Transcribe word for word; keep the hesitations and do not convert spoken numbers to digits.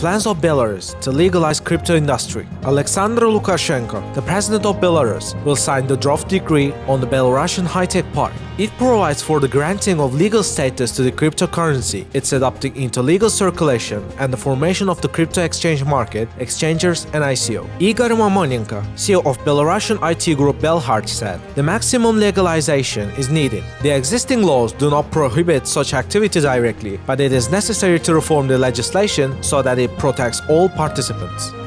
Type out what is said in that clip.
plans of Belarus to legalize crypto industry. Alexander Lukashenko, the president of Belarus, will sign the draft decree on the Belarusian High-Tech Park. It provides for the granting of legal status to the cryptocurrency, its adopting into legal circulation, and the formation of the crypto exchange market, exchangers, and I C O. Igor Mamonenko, C E O of Belarusian I T group Belhard, said, "The maximum legalization is needed. The existing laws do not prohibit such activity directly, but it is necessary to reform the legislation so that it protects all participants."